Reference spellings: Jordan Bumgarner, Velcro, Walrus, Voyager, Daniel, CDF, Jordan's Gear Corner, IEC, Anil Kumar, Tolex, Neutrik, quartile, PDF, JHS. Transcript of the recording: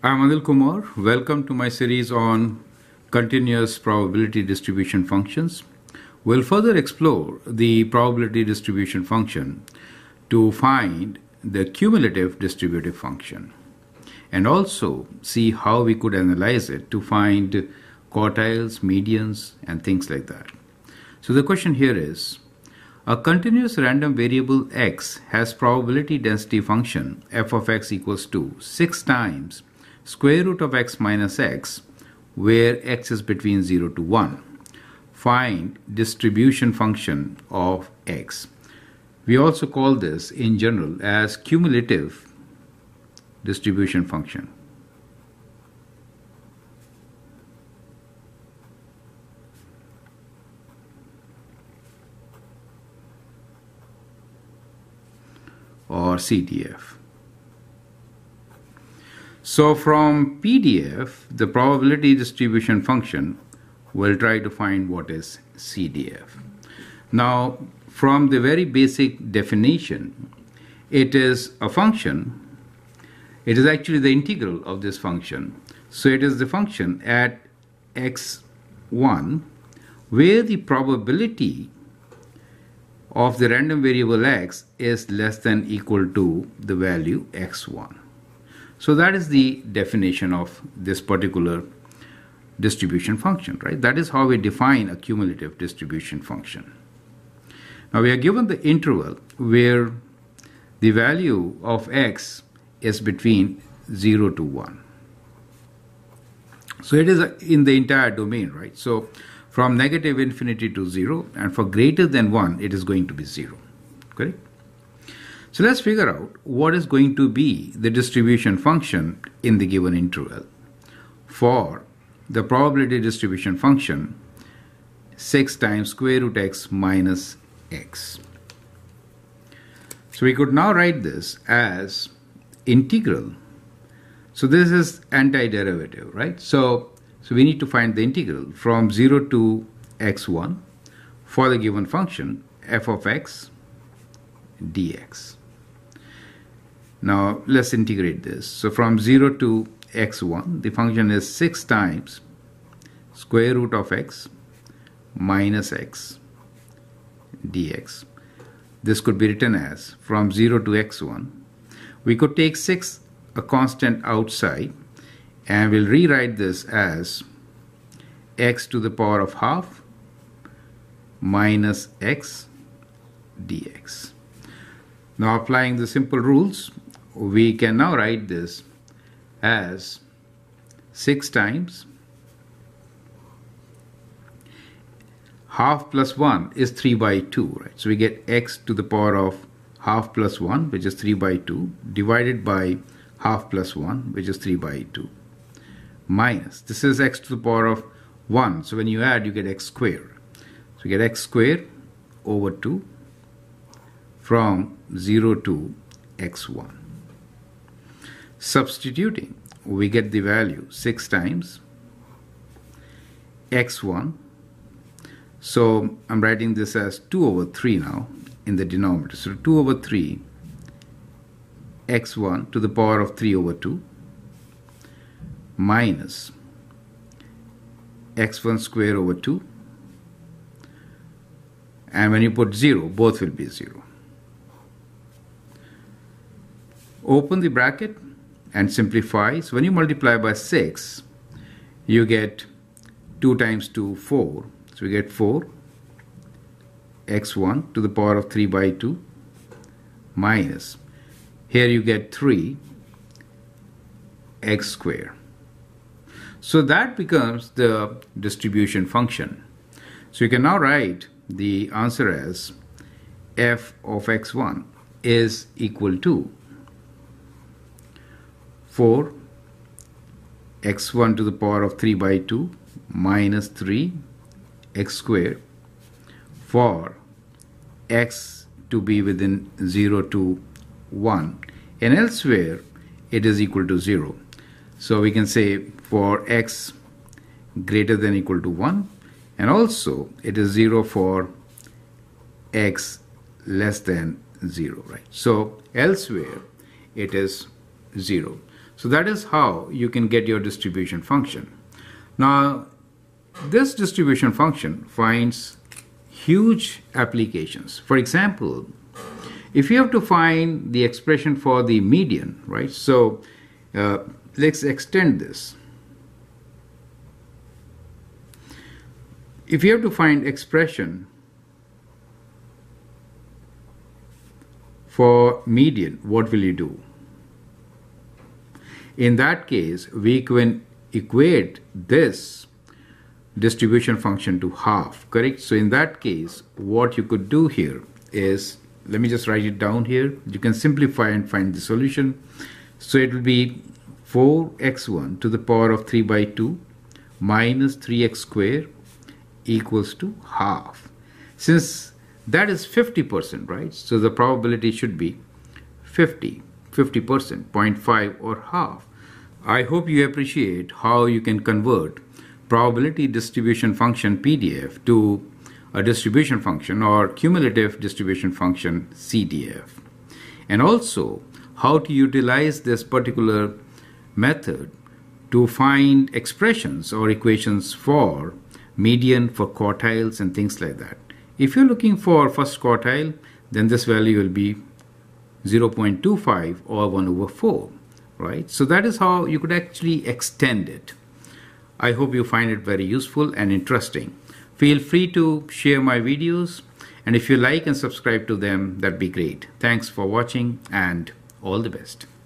I am Anil Kumar. Welcome to my series on continuous probability distribution functions. We'll further explore the probability distribution function to find the cumulative distributive function and also see how we could analyze it to find quartiles, medians, and things like that. So the question here is, a continuous random variable x has probability density function f of x equals to 6 times square root of x minus x, where x is between 0 to 1. Find distribution function of x. We also call this in general as cumulative distribution function. Or CDF. So from PDF, the probability distribution function, we'll try to find what is CDF. Now, from the very basic definition, it is a function. It is actually the integral of this function. So it is the function at x1 where the probability of the random variable x is less than equal to the value x1. So that is the definition of this particular distribution function, right? That is how we define a cumulative distribution function. Now we are given the interval where the value of x is between 0 to 1. So it is in the entire domain, right? So from negative infinity to 0, and for greater than 1, it is going to be 0, correct? So let's figure out what is going to be the distribution function in the given interval for the probability distribution function 6 times square root x minus x. So we could now write this as integral. So this is antiderivative, right? So we need to find the integral from 0 to x1 for the given function f of x dx. Now let's integrate this. So from 0 to x1, the function is 6 times square root of x minus x dx. This could be written as from 0 to x1. We could take 6, a constant outside, and we'll rewrite this as x to the power of half minus x dx. Now applying the simple rules, we can now write this as 6 times half plus 1 is 3 by 2, right? So we get x to the power of half plus 1, which is 3 by 2, divided by half plus 1, which is 3 by 2, minus, this is x to the power of 1, so when you add, you get x squared. So you get x squared over 2 from 0 to x1. Substituting, we get the value 6 times x1. So I'm writing this as 2 over 3 now in the denominator. So 2 over 3 x1 to the power of 3 over 2 minus x1 square over 2. And when you put 0, both will be 0. Open the bracket and simplify. So when you multiply by 6, you get 2 times 2, 4. So we get 4 x1 to the power of 3 by 2 minus, here you get 3 x square. So that becomes the distribution function. So you can now write the answer as f of x1 is equal to 4 x1 to the power of 3 by 2 minus 3 x square for x to be within 0 to 1, and elsewhere it is equal to 0. So we can say for x greater than or equal to 1, and also it is 0 for x less than 0, right? So elsewhere it is 0. So that is how you can get your distribution function. Now, this distribution function finds huge applications. For example, if you have to find the expression for the median, right? So let's extend this. If you have to find expression for median, what will you do? In that case, we can equate this distribution function to half, correct? So in that case, what you could do here is, let me just write it down here. You can simplify and find the solution. So it will be 4x1 to the power of 3 by 2 minus 3x squared equals to half. Since that is 50%, right? So the probability should be 50%, 0.5 or half. I hope you appreciate how you can convert probability distribution function PDF to a distribution function or cumulative distribution function CDF, and also how to utilize this particular method to find expressions or equations for median, for quartiles and things like that. If you're looking for first quartile, then this value will be 0.25 or 1/4, right? So that is how you could actually extend it. I hope you find it very useful and interesting. Feel free to share my videos, and if you like and subscribe to them, that'd be great. Thanks for watching and all the best.